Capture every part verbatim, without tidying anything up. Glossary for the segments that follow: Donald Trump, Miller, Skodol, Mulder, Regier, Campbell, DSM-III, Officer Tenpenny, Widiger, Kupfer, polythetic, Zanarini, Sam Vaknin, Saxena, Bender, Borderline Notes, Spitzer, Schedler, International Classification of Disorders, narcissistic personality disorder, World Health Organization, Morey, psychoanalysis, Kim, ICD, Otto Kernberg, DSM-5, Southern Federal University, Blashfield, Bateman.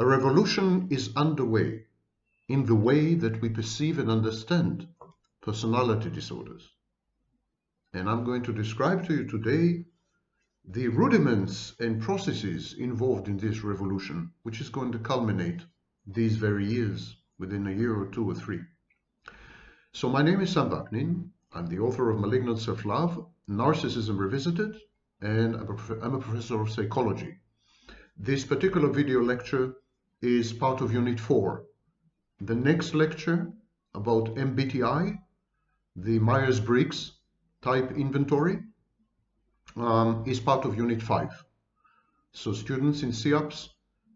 A revolution is underway in the way that we perceive and understand personality disorders. And I'm going to describe to you today the rudiments and processes involved in this revolution, which is going to culminate these very years, within a year or two or three. So my name is Sam Vaknin. I'm the author of Malignant Self-Love, Narcissism Revisited, and I'm a, I'm a professor of psychology. This particular video lecture is part of Unit four. The next lecture about M B T I, the Myers-Briggs type inventory, um, is part of Unit five. So students in C I A P S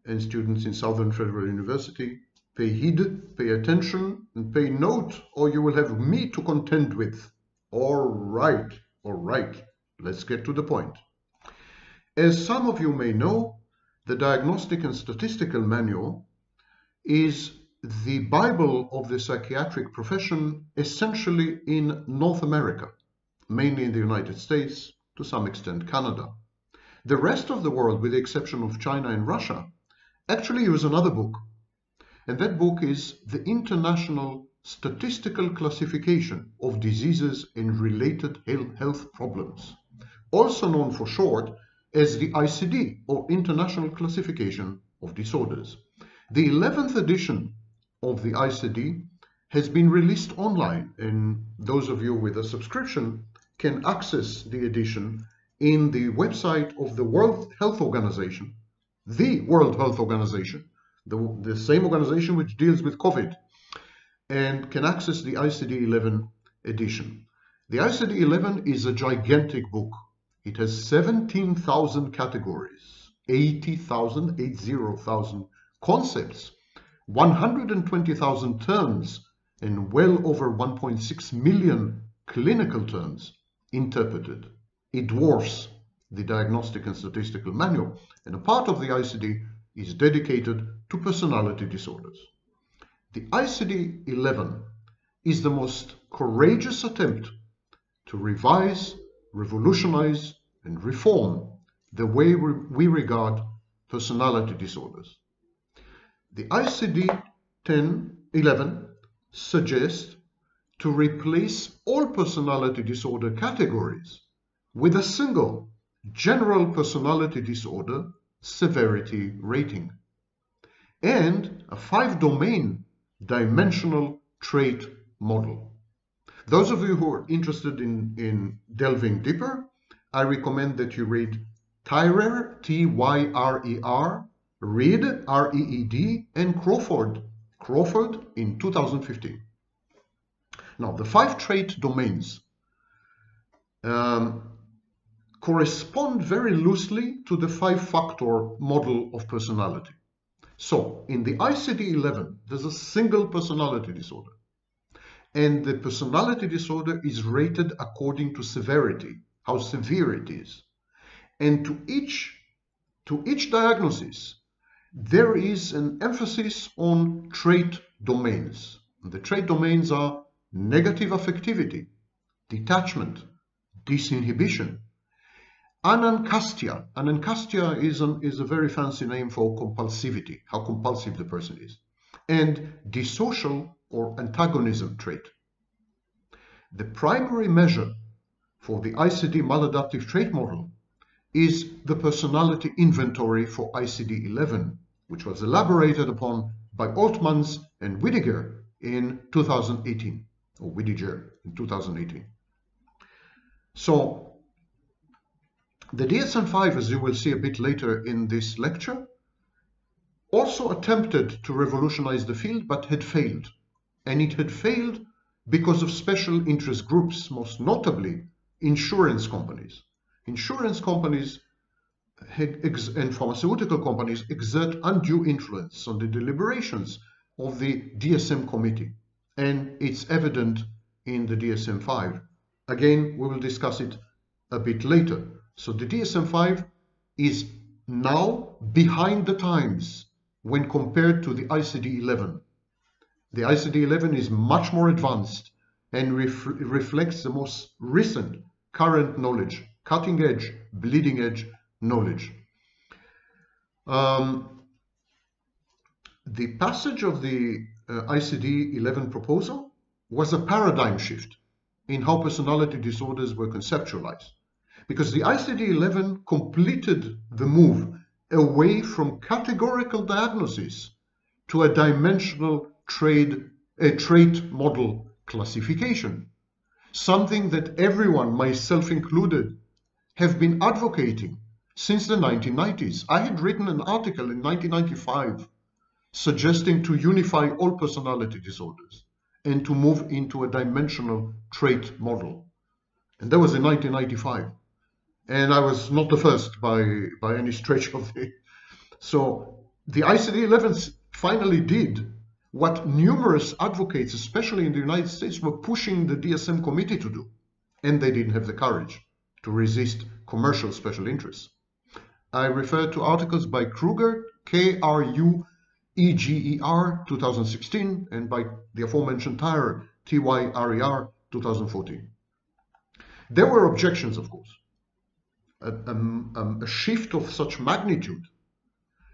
and students in Southern Federal University, pay heed, pay attention, and pay note, or you will have me to contend with. All right, all right, let's get to the point. As some of you may know, the Diagnostic and Statistical Manual is the Bible of the psychiatric profession, essentially in North America, mainly in the United States, to some extent Canada. The rest of the world, with the exception of China and Russia, actually use another book. And that book is the International Statistical Classification of Diseases and Related Health Problems, also known for short as the I C D, or International Classification of Disorders. The eleventh edition of the I C D has been released online, and those of you with a subscription can access the edition in the website of the World Health Organization, the World Health Organization, The, the same organization which deals with COVID, and can access the I C D eleven edition. The I C D eleven is a gigantic book. It has seventeen thousand categories, eighty thousand, eighty thousand concepts, one hundred twenty thousand terms, and well over one point six million clinical terms interpreted. It dwarfs the Diagnostic and Statistical Manual, and a part of the I C D is dedicated to personality disorders. The I C D eleven is the most courageous attempt to revise, revolutionize, and reform the way we regard personality disorders. The I C D eleven suggests to replace all personality disorder categories with a single general personality disorder severity rating, and a five-domain dimensional trait model. Those of you who are interested in, in delving deeper, I recommend that you read Tyrer, T Y R E R, Reed, R E E D, and Crawford, Crawford in two thousand fifteen. Now, the five trait domains um, correspond very loosely to the five-factor model of personality. So, in the I C D eleven, there's a single personality disorder, and the personality disorder is rated according to severity, how severe it is. And to each, to each diagnosis, there is an emphasis on trait domains. And the trait domains are negative affectivity, detachment, disinhibition, anancastia. Anancastia is, an, is a very fancy name for compulsivity, how compulsive the person is, and disocial or antagonism trait. The primary measure for the I C D maladaptive trait model is the personality inventory for I C D eleven, which was elaborated upon by Altmans and Widiger in two thousand eighteen, or Widiger in two thousand eighteen. So, the D S M five, as you will see a bit later in this lecture, also attempted to revolutionize the field, but had failed. And it had failed because of special interest groups, most notably insurance companies. Insurance companies and pharmaceutical companies exert undue influence on the deliberations of the D S M committee, and it's evident in the D S M five. Again, we will discuss it a bit later. So the D S M five is now behind the times when compared to the I C D eleven. The I C D eleven is much more advanced and ref reflects the most recent current knowledge, cutting edge, bleeding edge knowledge. Um, the passage of the uh, I C D eleven proposal was a paradigm shift in how personality disorders were conceptualized, because the I C D eleven completed the move away from categorical diagnosis to a dimensional trade, a trait model classification, something that everyone, myself included, have been advocating since the nineteen nineties. I had written an article in nineteen ninety-five suggesting to unify all personality disorders and to move into a dimensional trait model. And that was in nineteen ninety-five. And I was not the first by, by any stretch of it. So the I C D eleven finally did what numerous advocates, especially in the United States, were pushing the D S M committee to do. And they didn't have the courage to resist commercial special interests. I refer to articles by Kruger, K R U E G E R, two thousand sixteen, and by the aforementioned Tyrer, T Y R E R, two thousand fourteen. There were objections, of course. A, a, a shift of such magnitude,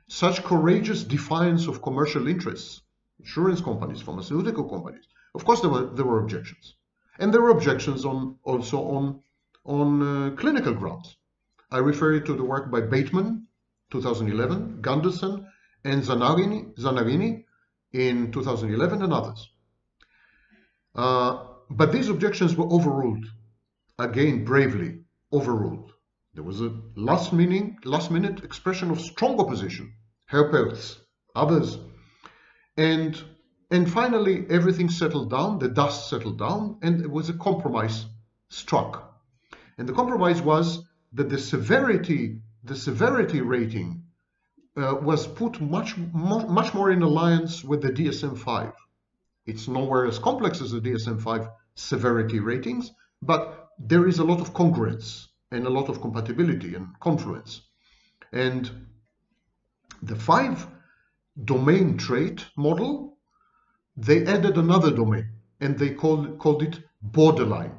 such courageous defiance of commercial interests, insurance companies, pharmaceutical companies. Of course, there were there were objections, and there were objections on also on on uh, clinical grounds. I refer you to the work by Bateman, two thousand eleven, Gunderson, and Zanarini, Zanarini in two thousand eleven, and others. Uh, but these objections were overruled, again bravely overruled. There was a last meaning, last minute expression of strong opposition, Herpert's, others. And, and finally, everything settled down, the dust settled down, and it was a compromise struck. And the compromise was that the severity, the severity rating uh, was put much, much, much more in alliance with the D S M five. It's nowhere as complex as the D S M five severity ratings, but there is a lot of congruence and a lot of compatibility and confluence. And the five domain trait model, they added another domain, and they called, called it borderline,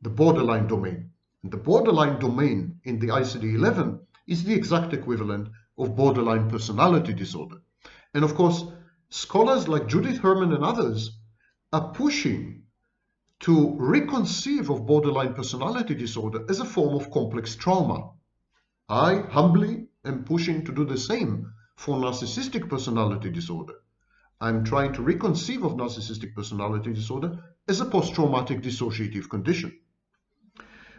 the borderline domain. And the borderline domain in the I C D eleven is the exact equivalent of borderline personality disorder. And of course, scholars like Judith Herman and others are pushing to reconceive of borderline personality disorder as a form of complex trauma. I humbly am pushing to do the same for narcissistic personality disorder. I'm trying to reconceive of narcissistic personality disorder as a post-traumatic dissociative condition.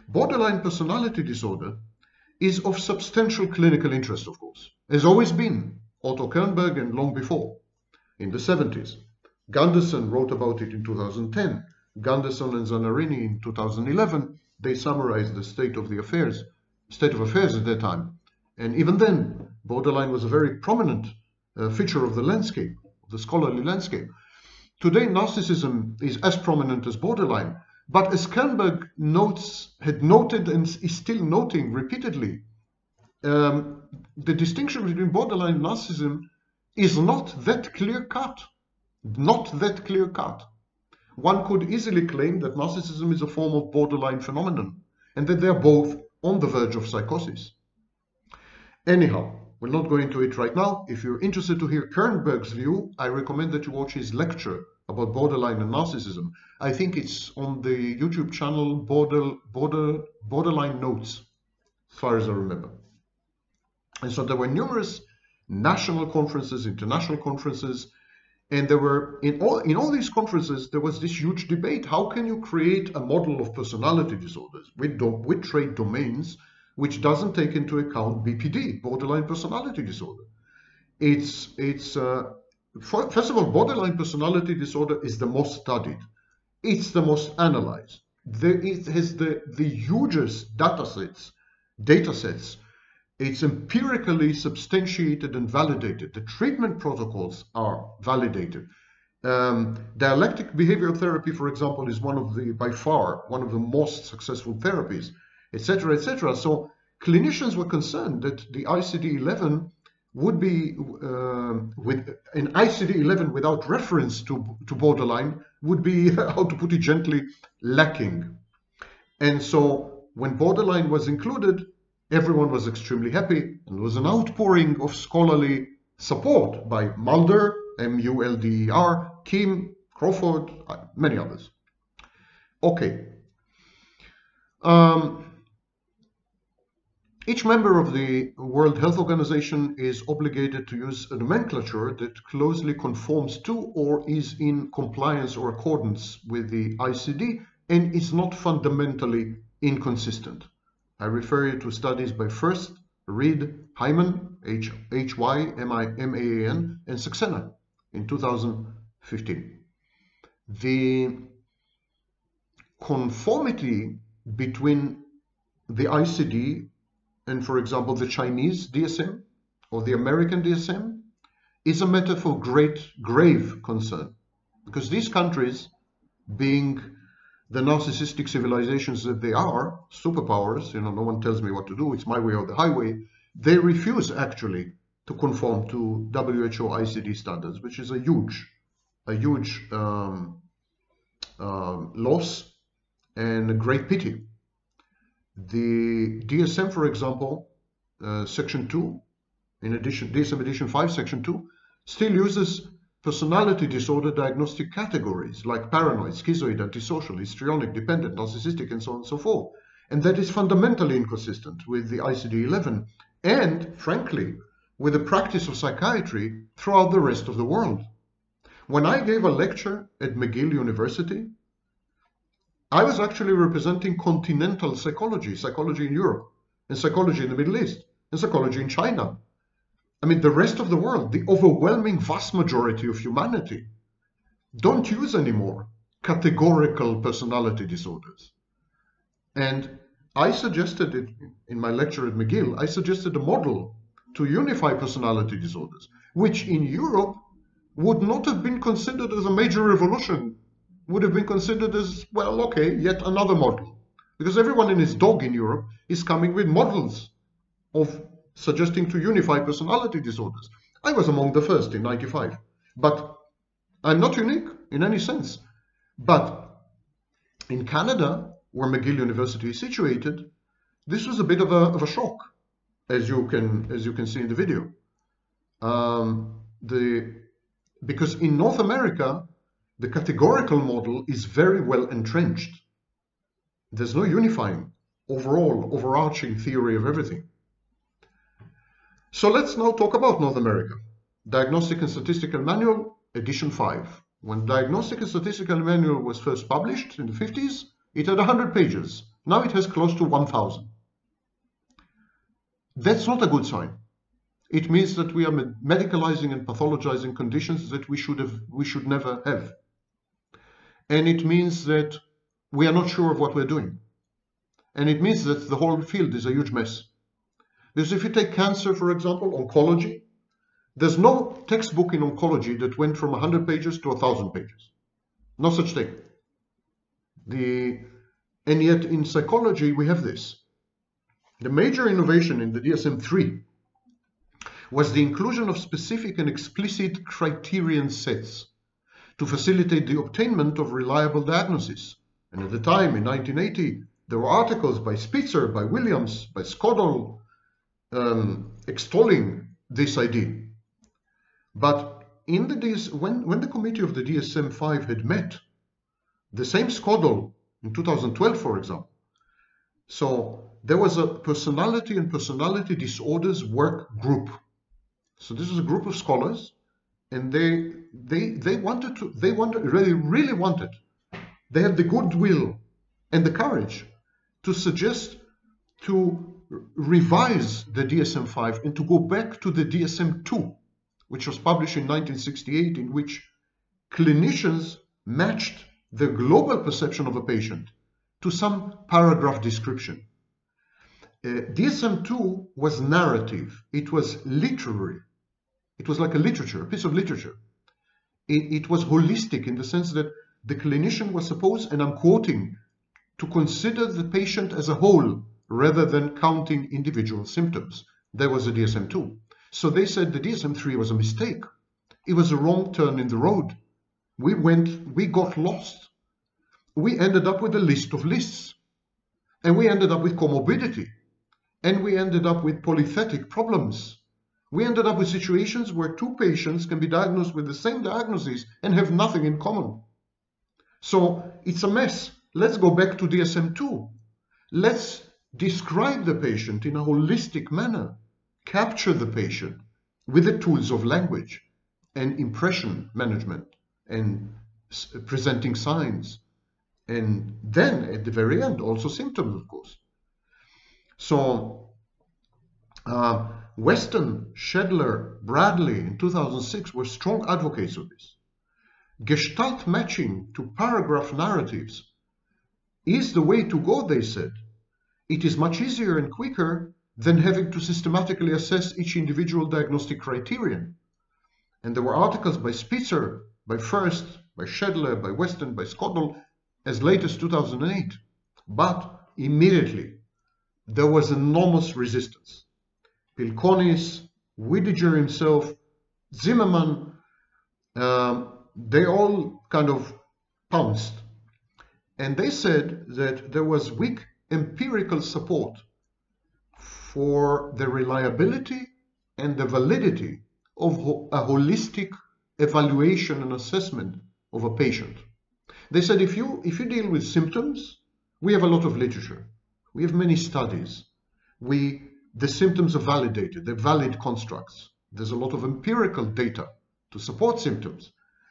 Borderline personality disorder is of substantial clinical interest, of course, has always been, Otto Kernberg and long before, in the seventies. Gunderson wrote about it in two thousand ten. Gunderson and Zanarini in two thousand eleven, they summarized the state of the affairs, state of affairs at that time. And even then, borderline was a very prominent uh, feature of the landscape, of the scholarly landscape. Today, narcissism is as prominent as borderline, but as Kernberg notes, had noted and is still noting repeatedly, um, the distinction between borderline and narcissism is not that clear-cut, not that clear-cut. One could easily claim that narcissism is a form of borderline phenomenon and that they are both on the verge of psychosis. Anyhow, we'll not go into it right now. If you're interested to hear Kernberg's view, I recommend that you watch his lecture about borderline and narcissism. I think it's on the YouTube channel Border, Border, Borderline Notes, as far as I remember. And so there were numerous national conferences, international conferences, and there were, in all, in all these conferences, there was this huge debate. How can you create a model of personality disorders with, do, with trait domains which doesn't take into account B P D, borderline personality disorder? It's, it's uh, for, first of all, borderline personality disorder is the most studied. It's the most analyzed. There, it has the, the hugest data sets, data sets. It's empirically substantiated and validated. The treatment protocols are validated. Um, dialectic behavioral therapy, for example, is one of the, by far, one of the most successful therapies, et cetera, et cetera. So clinicians were concerned that the I C D eleven would be, uh, with an I C D eleven without reference to, to borderline would be, how to put it gently, lacking. And so when borderline was included, everyone was extremely happy, and there was an outpouring of scholarly support by Mulder, M U L D E R, Kim, Crawford, many others. Okay. Um, each member of the World Health Organization is obligated to use a nomenclature that closely conforms to or is in compliance or accordance with the I C D and is not fundamentally inconsistent. I refer you to studies by First, Reed, Hyman, H Y M A N, and Saxena in two thousand fifteen. The conformity between the I C D and, for example, the Chinese D S M or the American D S M is a matter for great grave concern, because these countries, being the narcissistic civilizations that they are, superpowers, you know, no one tells me what to do, it's my way or the highway, they refuse actually to conform to W H O I C D standards, which is a huge, a huge um, uh, loss and a great pity. The D S M, for example, uh, section two, in addition, D S M edition five, section two, still uses personality disorder diagnostic categories like paranoid, schizoid, antisocial, histrionic, dependent, narcissistic, and so on and so forth. And that is fundamentally inconsistent with the I C D eleven and, frankly, with the practice of psychiatry throughout the rest of the world. When I gave a lecture at McGill University, I was actually representing continental psychology, psychology in Europe, and psychology in the Middle East, and psychology in China. I mean, the rest of the world, the overwhelming vast majority of humanity, don't use anymore categorical personality disorders. And I suggested it in my lecture at McGill, I suggested a model to unify personality disorders, which in Europe would not have been considered as a major revolution, would have been considered as, well, okay, yet another model. Because everyone and his dog in Europe is coming with models of suggesting to unify personality disorders. I was among the first in ninety-five, but I'm not unique in any sense. But in Canada, where McGill University is situated, this was a bit of a, of a shock, as you can as you can see in the video. Um, the because in North America, the categorical model is very well entrenched. There's no unifying, overall, overarching theory of everything. So let's now talk about North America. Diagnostic and Statistical Manual, edition five. When Diagnostic and Statistical Manual was first published in the fifties, it had one hundred pages. Now it has close to one thousand. That's not a good sign. It means that we are medicalizing and pathologizing conditions that we should have, we should never have. And it means that we are not sure of what we're doing. And it means that the whole field is a huge mess. Because if you take cancer, for example, oncology, there's no textbook in oncology that went from one hundred pages to one thousand pages. No such thing. The, and yet in psychology, we have this. The major innovation in the D S M three was the inclusion of specific and explicit criterion sets to facilitate the obtainment of reliable diagnosis. And at the time, in nineteen eighty, there were articles by Spitzer, by Williams, by Skodol, Um, extolling this idea. But in the D S, when, when the committee of the D S M five had met, the same Skodol in two thousand twelve, for example, so there was a personality and personality disorders work group. So this was a group of scholars, and they they they wanted to they wanted really really wanted they had the goodwill and the courage to suggest to revise the D S M five and to go back to the D S M two, which was published in nineteen sixty-eight, in which clinicians matched the global perception of a patient to some paragraph description. Uh, D S M two was narrative. It was literary. It was like a literature, a piece of literature. It, it was holistic in the sense that the clinician was supposed, and I'm quoting, to consider the patient as a whole, rather than counting individual symptoms. There was a D S M two. So they said the D S M three was a mistake. It was a wrong turn in the road. We went, we got lost. We ended up with a list of lists. And we ended up with comorbidity. And we ended up with polythetic problems. we ended up with situations where two patients can be diagnosed with the same diagnosis and have nothing in common. So it's a mess. Let's go back to D S M two. Let's describe the patient in a holistic manner, capture the patient with the tools of language and impression management and presenting signs, and then at the very end also symptoms, of course. So uh, Western, Schedler, Bradley in two thousand six were strong advocates of this. Gestalt matching to paragraph narratives is the way to go, they said. It is much easier and quicker than having to systematically assess each individual diagnostic criterion. And there were articles by Spitzer, by First, by Schedler, by Western, by Skodol, as late as two thousand eight. But immediately, there was enormous resistance. Pilkonis, Widiger himself, Zimmerman, um, they all kind of pounced. And they said that there was weak empirical support for the reliability and the validity of a holistic evaluation and assessment of a patient. They said, if you, if you deal with symptoms, we have a lot of literature. We have many studies. We, the symptoms are validated. They're valid constructs. There's a lot of empirical data to support symptoms.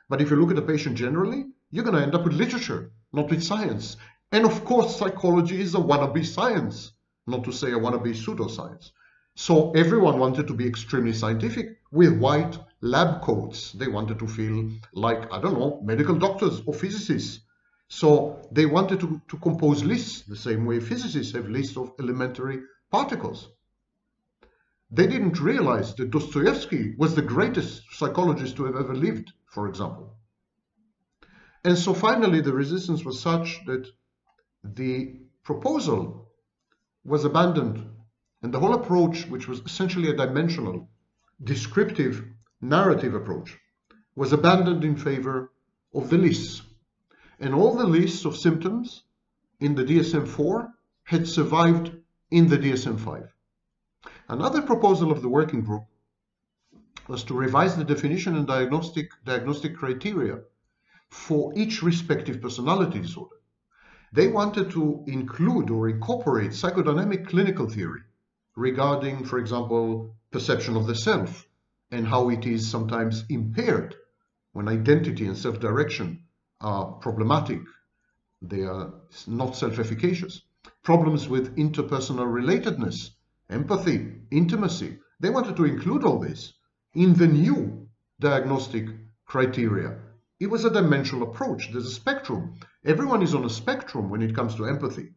But if you look at a patient generally, you're going to end up with literature, not with science. And of course, psychology is a wannabe science, not to say a wannabe pseudoscience. So everyone wanted to be extremely scientific with white lab coats. They wanted to feel like, I don't know, medical doctors or physicists. So they wanted to, to compose lists the same way physicists have lists of elementary particles. They didn't realize that Dostoevsky was the greatest psychologist to have ever lived, for example. And so finally, the resistance was such that the proposal was abandoned, and the whole approach, which was essentially a dimensional, descriptive, narrative approach, was abandoned in favor of the lists. And all the lists of symptoms in the D S M four had survived in the D S M five. Another proposal of the working group was to revise the definition and diagnostic, diagnostic criteria for each respective personality disorder. They wanted to include or incorporate psychodynamic clinical theory regarding, for example, perception of the self and how it is sometimes impaired when identity and self-direction are problematic. They are not self-efficacious. Problems with interpersonal relatedness, empathy, intimacy. They wanted to include all this in the new diagnostic criteria. It was a dimensional approach. There's a spectrum. Everyone is on a spectrum when it comes to empathy,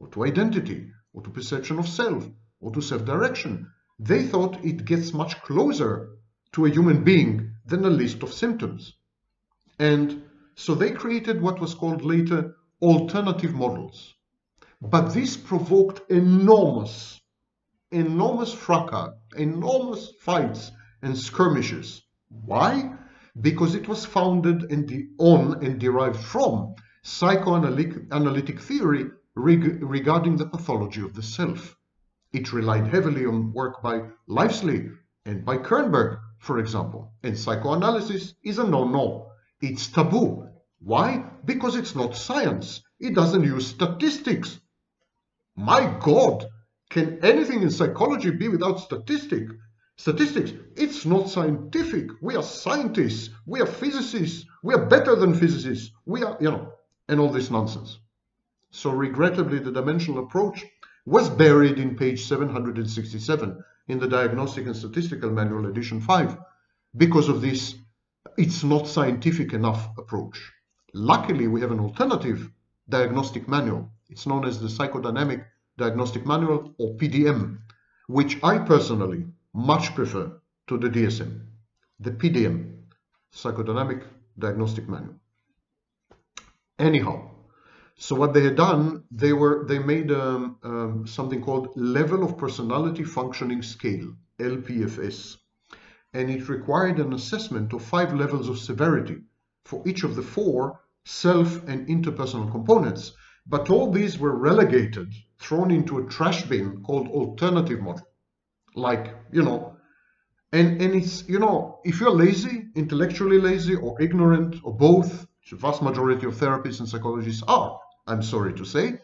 or to identity, or to perception of self, or to self-direction. They thought it gets much closer to a human being than a list of symptoms. And so they created what was called later alternative models. But this provoked enormous, enormous fracas, enormous fights and skirmishes. Why? Because it was founded and on and derived from psychoanalytic theory reg regarding the pathology of the self. It relied heavily on work by Livesley and by Kernberg, for example. And psychoanalysis is a no-no. It's taboo. Why? Because it's not science. It doesn't use statistics. My God, can anything in psychology be without statistic? Statistics? It's not scientific. We are scientists. We are physicists. We are better than physicists. We are, you know, and all this nonsense. So regrettably, the dimensional approach was buried in page seven hundred sixty-seven in the Diagnostic and Statistical Manual, edition five, because of this it's not scientific enough approach. Luckily, we have an alternative diagnostic manual. It's known as the Psychodynamic Diagnostic Manual, or P D M, which I personally much prefer to the D S M, the P D M, Psychodynamic Diagnostic Manual. Anyhow, so what they had done, they were they made um, um, something called Level of Personality Functioning Scale, L P F S, and it required an assessment of five levels of severity for each of the four self and interpersonal components. But all these were relegated, thrown into a trash bin called alternative model, like, you know, And, and it's, you know, if you're lazy, intellectually lazy or ignorant or both, which the vast majority of therapists and psychologists are, I'm sorry to say,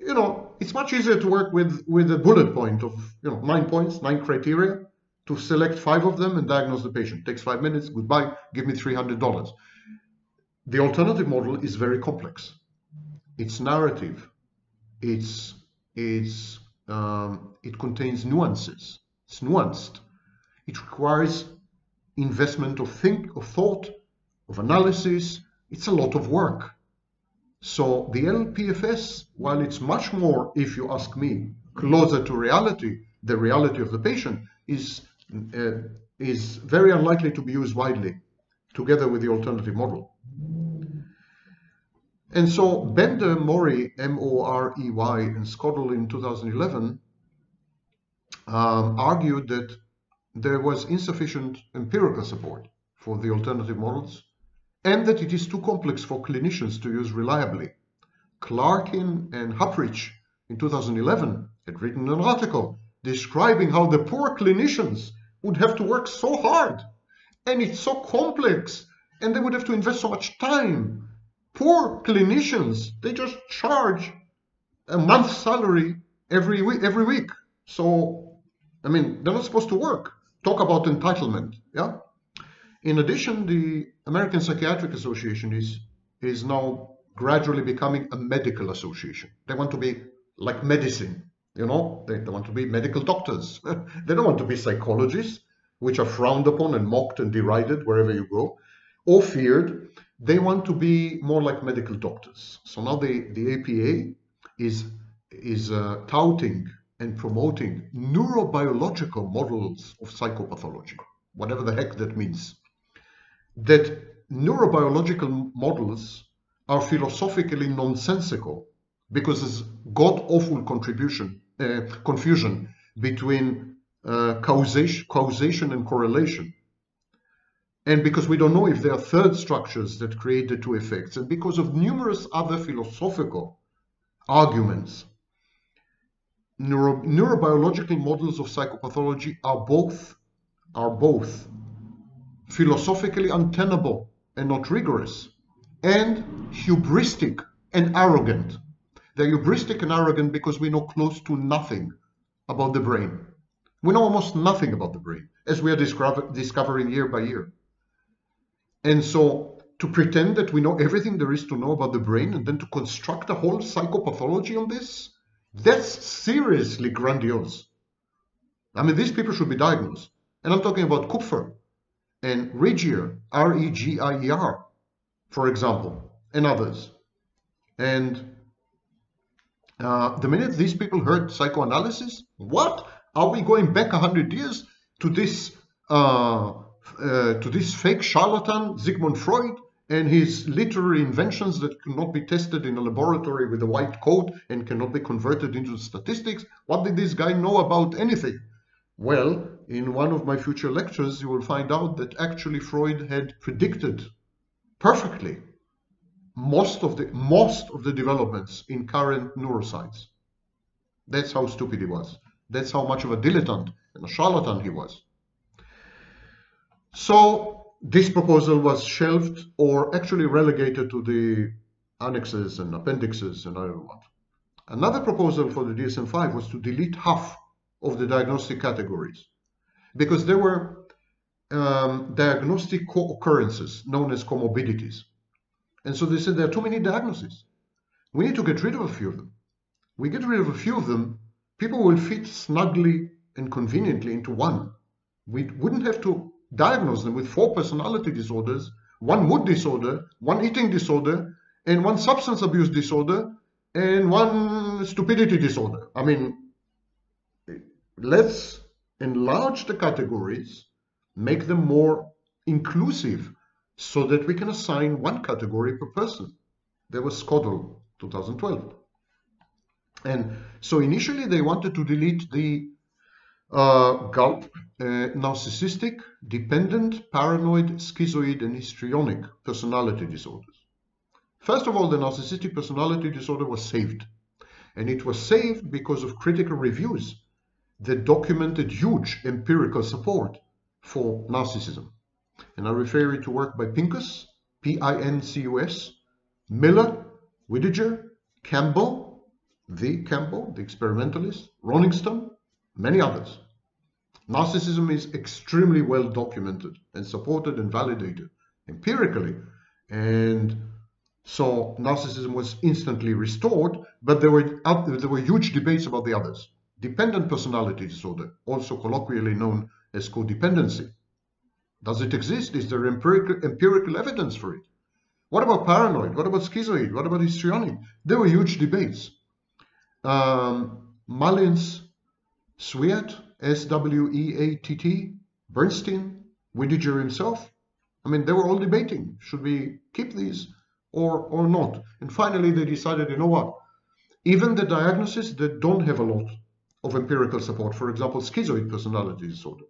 you know, it's much easier to work with, with a bullet point of, you know, nine points, nine criteria, to select five of them and diagnose the patient. Takes five minutes, goodbye, give me three hundred dollars. The alternative model is very complex. It's narrative. It's, it's, um, it contains nuances. It's nuanced. It requires investment of think, of thought, of analysis. It's a lot of work. So the L P F S, while it's much more, if you ask me, closer to reality, the reality of the patient, is Uh, is very unlikely to be used widely together with the alternative model. And so Bender, Morey, M O R E Y, and Skodol in two thousand eleven um, argued that there was insufficient empirical support for the alternative models and that it is too complex for clinicians to use reliably. Clarkin and Huprich in two thousand eleven had written an article describing how the poor clinicians would have to work so hard, and it's so complex, and they would have to invest so much time. Poor clinicians, they just charge a month's salary every week. Every week. So, I mean, they're not supposed to work. Talk about entitlement, yeah? In addition, the American Psychiatric Association is, is now gradually becoming a medical association. They want to be like medicine. You know, they don't want to be medical doctors. They don't want to be psychologists, which are frowned upon and mocked and derided wherever you go, or feared. They want to be more like medical doctors. So now the, the A P A is, is uh, touting and promoting neurobiological models of psychopathology, whatever the heck that means. That neurobiological models are philosophically nonsensical, because there's god-awful contribution, uh, confusion between uh, causation, causation and correlation. And because we don't know if there are third structures that create the two effects, and because of numerous other philosophical arguments, neuro neurobiological models of psychopathology are both, are both philosophically untenable and not rigorous, and hubristic and arrogant. They're hubristic and arrogant because we know close to nothing about the brain. We know almost nothing about the brain, as we are discover discovering year by year. And so to pretend that we know everything there is to know about the brain and then to construct a whole psychopathology on this, that's seriously grandiose. I mean, these people should be diagnosed. And I'm talking about Kupfer and Regier, R E G I E R, for example, and others. And Uh, the minute these people heard psychoanalysis, what? Are we going back a hundred years to this uh, uh, to this fake charlatan Sigmund Freud and his literary inventions that cannot be tested in a laboratory with a white coat and cannot be converted into statistics? What did this guy know about anything? Well, in one of my future lectures, you will find out that actually Freud had predicted perfectly most of the most of the developments in current neuroscience. That's how stupid he was. That's how much of a dilettante and a charlatan he was. So this proposal was shelved or actually relegated to the annexes and appendixes and I don't know what. Another proposal for the D S M five was to delete half of the diagnostic categories because there were um, diagnostic co-occurrences known as comorbidities. And so they said there are too many diagnoses. We need to get rid of a few of them. We get rid of a few of them, people will fit snugly and conveniently into one. We wouldn't have to diagnose them with four personality disorders, one mood disorder, one eating disorder, and one substance abuse disorder, and one stupidity disorder. I mean, let's enlarge the categories, make them more inclusive, so that we can assign one category per person. There was Skodol, two thousand twelve. And so initially they wanted to delete the uh, gulp, uh, narcissistic, dependent, paranoid, schizoid, and histrionic personality disorders. First of all, the narcissistic personality disorder was saved. And it was saved because of critical reviews that documented huge empirical support for narcissism. And I refer you to work by Pincus, P I N C U S, Miller, Widiger, Campbell, the Campbell, the experimentalist, Roningston, many others. Narcissism is extremely well documented and supported and validated empirically. And so narcissism was instantly restored, but there were, there were huge debates about the others. Dependent personality disorder, also colloquially known as codependency. Does it exist? Is there empirical, empirical evidence for it? What about paranoid? What about schizoid? What about histrionic? There were huge debates. Um, Malins, Sweat, S W E A T T, Bernstein, Widiger himself. I mean, they were all debating. Should we keep these or, or not? And finally, they decided, you know what? Even the diagnoses that don't have a lot of empirical support, for example, schizoid personality disorder,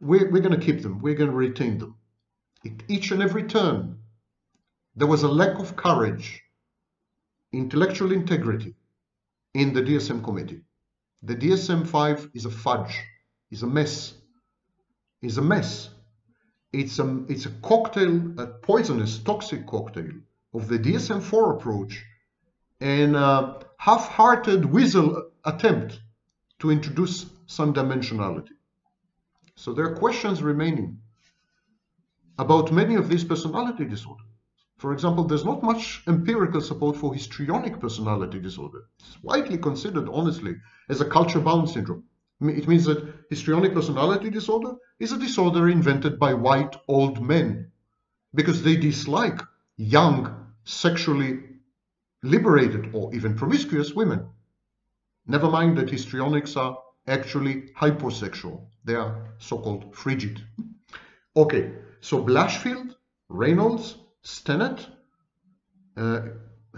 We're, we're going to keep them. We're going to retain them. At each and every turn, there was a lack of courage, intellectual integrity in the D S M committee. The D S M five is a fudge, is a mess, is a mess. It's a, it's a cocktail, a poisonous, toxic cocktail of the D S M four approach and a half-hearted weasel attempt to introduce some dimensionality. So there are questions remaining about many of these personality disorders. For example, there's not much empirical support for histrionic personality disorder. It's widely considered, honestly, as a culture-bound syndrome. It means that histrionic personality disorder is a disorder invented by white old men because they dislike young, sexually liberated or even promiscuous women. Never mind that histrionics are actually hyposexual. They are so-called frigid. Okay, so Blashfield, Reynolds, Stennett uh,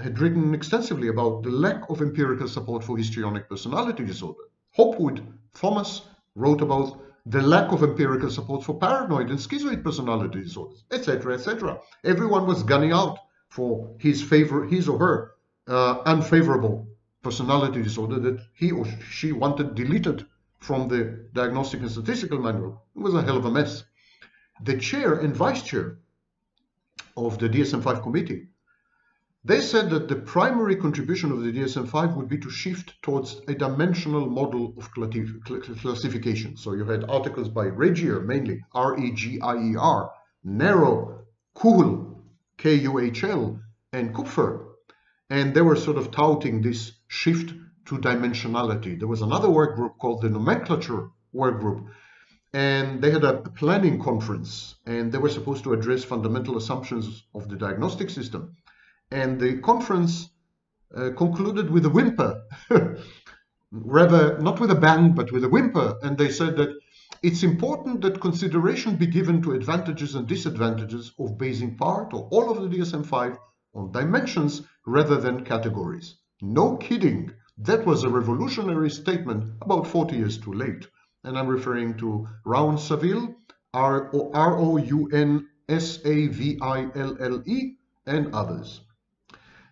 had written extensively about the lack of empirical support for histrionic personality disorder. Hopwood, Thomas wrote about the lack of empirical support for paranoid and schizoid personality disorders, et cetera, et cetera. Everyone was gunning out for his favor, his or her uh, unfavorable personality disorder that he or she wanted deleted from the Diagnostic and Statistical Manual. It was a hell of a mess. The chair and vice chair of the D S M five committee, they said that the primary contribution of the D S M five would be to shift towards a dimensional model of classification. So you had articles by Regier, mainly R E G I E R, Narrow, Kuhl, K U H L, and Kupfer. And they were sort of touting this shift to dimensionality. There was another work group called the Nomenclature Work Group, and they had a planning conference, and they were supposed to address fundamental assumptions of the diagnostic system. And the conference uh, concluded with a whimper, rather not with a bang, but with a whimper. And they said that it's important that consideration be given to advantages and disadvantages of basing part or all of the D S M five on dimensions rather than categories. No kidding. That was a revolutionary statement about forty years too late. And I'm referring to Raoun Saville, R O U N S A V I L L E, and others.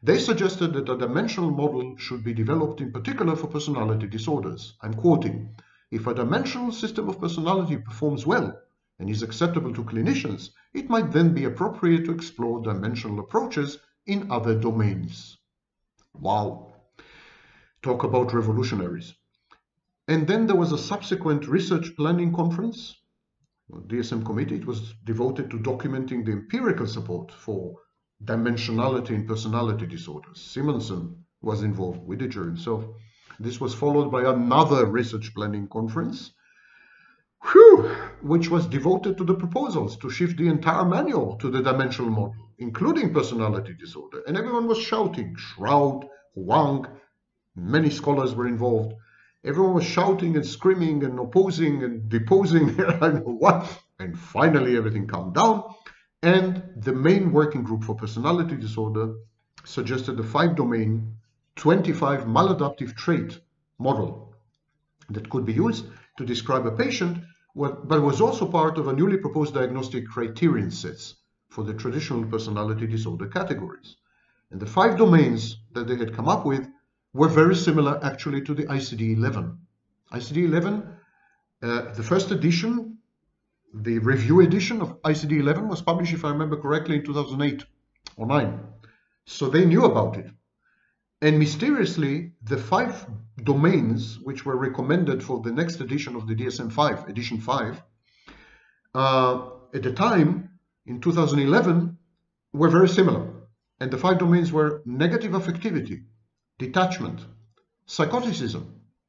They suggested that a dimensional model should be developed in particular for personality disorders. I'm quoting, "If a dimensional system of personality performs well and is acceptable to clinicians, it might then be appropriate to explore dimensional approaches in other domains." Wow. Talk about revolutionaries. And then there was a subsequent research planning conference, D S M committee. It was devoted to documenting the empirical support for dimensionality in personality disorders. Simonson was involved, Widiger himself. This was followed by another research planning conference, whew, which was devoted to the proposals to shift the entire manual to the dimensional model, including personality disorder. And everyone was shouting, Shroud, Wang, many scholars were involved. Everyone was shouting and screaming and opposing and deposing, I know what. And finally, everything calmed down. And the main working group for personality disorder suggested the five-domain, twenty-five maladaptive trait model that could be used to describe a patient, but was also part of a newly proposed diagnostic criterion sets for the traditional personality disorder categories. And the five domains that they had come up with were very similar actually to the I C D eleven. I C D eleven, uh, the first edition the review edition of I C D eleven was published, if I remember correctly, in two thousand eight or nine. So they knew about it. And mysteriously, the five domains which were recommended for the next edition of the D S M five, edition five, uh, at the time, in two thousand eleven, were very similar. And the five domains were negative affectivity, detachment, psychoticism,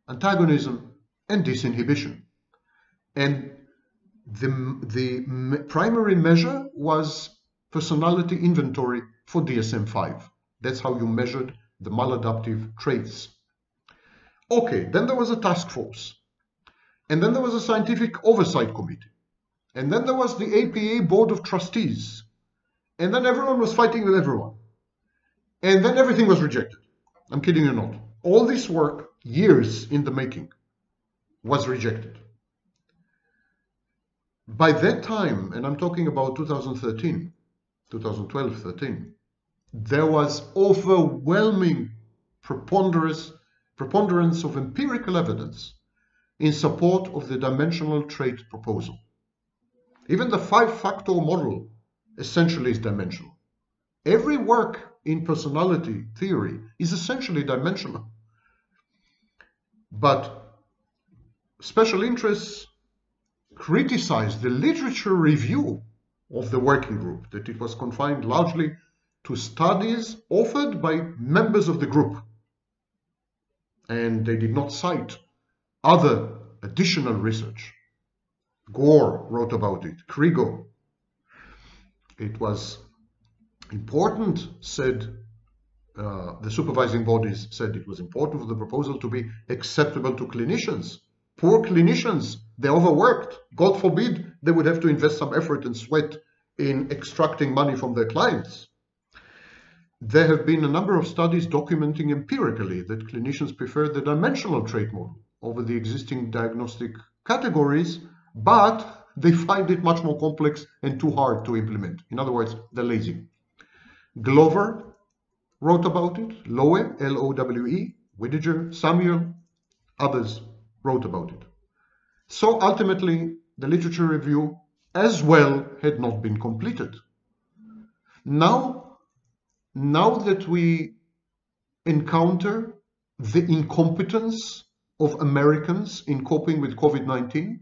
antagonism, and disinhibition. And the, the primary measure was personality inventory for D S M five. That's how you measured the maladaptive traits. Okay, then there was a task force. And then there was a scientific oversight committee. And then there was the A P A board of trustees. And then everyone was fighting with everyone. And then everything was rejected. I'm kidding you not. All this work, years in the making, was rejected. By that time, and I'm talking about two thousand thirteen, two thousand twelve, thirteen, there was overwhelming preponderance, preponderance of empirical evidence in support of the dimensional trait proposal. Even the five-factor model essentially is dimensional. Every work in personality theory is essentially dimensional. But special interests criticized the literature review of the working group, that it was confined largely to studies authored by members of the group. And they did not cite other additional research. Gore wrote about it, Krigo. It was important, said uh, the supervising bodies said it was important for the proposal to be acceptable to clinicians. Poor clinicians, they're overworked. God forbid they would have to invest some effort and sweat in extracting money from their clients. There have been a number of studies documenting empirically that clinicians prefer the dimensional trait model over the existing diagnostic categories, but they find it much more complex and too hard to implement. In other words, they're lazy. Glover wrote about it, Lowe, L O W E, Widiger, Samuel, others wrote about it. So ultimately, the literature review as well had not been completed. Now, now that we encounter the incompetence of Americans in coping with COVID nineteen,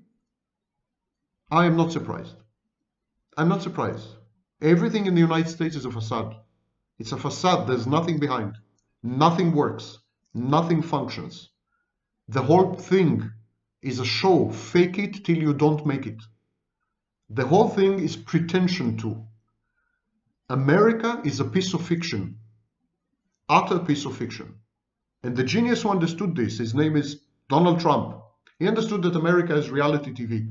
I am not surprised. I'm not surprised. Everything in the United States is a facade. It's a facade. There's nothing behind. Nothing works. Nothing functions. The whole thing is a show. Fake it till you don't make it. The whole thing is pretension too. America is a piece of fiction. Utter piece of fiction. And the genius who understood this, his name is Donald Trump. He understood that America is reality T V.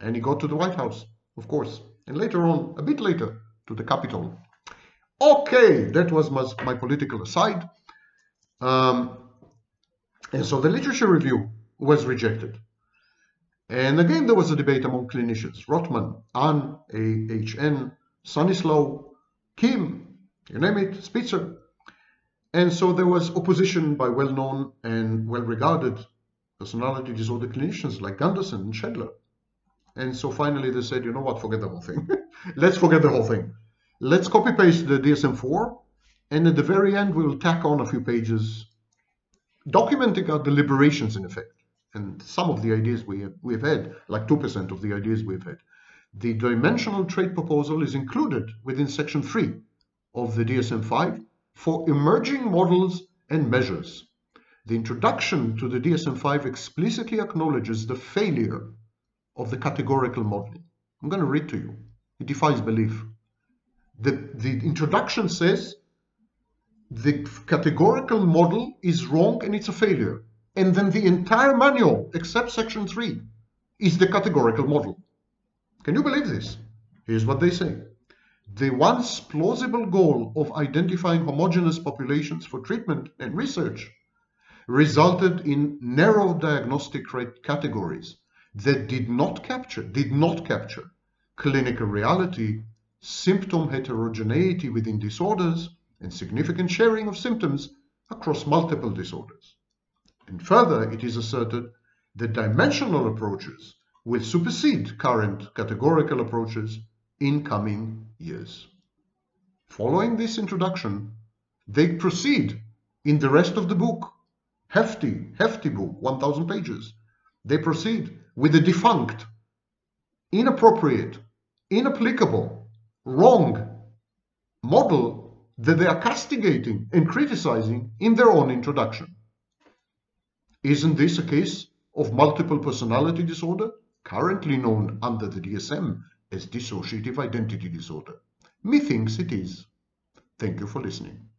And he got to the White House, of course. And later on, a bit later, to the Capitol. Okay, that was my, my political aside. Um, and so the literature review was rejected. And again, there was a debate among clinicians. Rotman, Ahn, A H N, Stanislaw, Kim, you name it, Spitzer. And so there was opposition by well-known and well-regarded personality disorder clinicians like Gunderson and Schedler. And so finally they said, you know what, forget the whole thing. Let's forget the whole thing. Let's copy-paste the D S M four, and at the very end we will tack on a few pages documenting our deliberations in effect. And some of the ideas we have, we have had, like two percent of the ideas we've had. The dimensional trait proposal is included within section three of the D S M five for emerging models and measures. The introduction to the D S M five explicitly acknowledges the failure of the categorical model. I'm going to read to you. It defies belief. The, the introduction says the categorical model is wrong and it's a failure. And then the entire manual, except section three, is the categorical model. Can you believe this? Here's what they say. The once plausible goal of identifying homogeneous populations for treatment and research resulted in narrow diagnostic categories that did not capture, did not capture clinical reality, symptom heterogeneity within disorders, and significant sharing of symptoms across multiple disorders. And further, it is asserted that dimensional approaches will supersede current categorical approaches in coming years. Following this introduction, they proceed in the rest of the book, hefty, hefty book, one thousand pages. They proceed with the defunct, inappropriate, inapplicable, wrong model that they are castigating and criticizing in their own introduction. Isn't this a case of multiple personality disorder, currently known under the D S M as dissociative identity disorder? Methinks it is. Thank you for listening.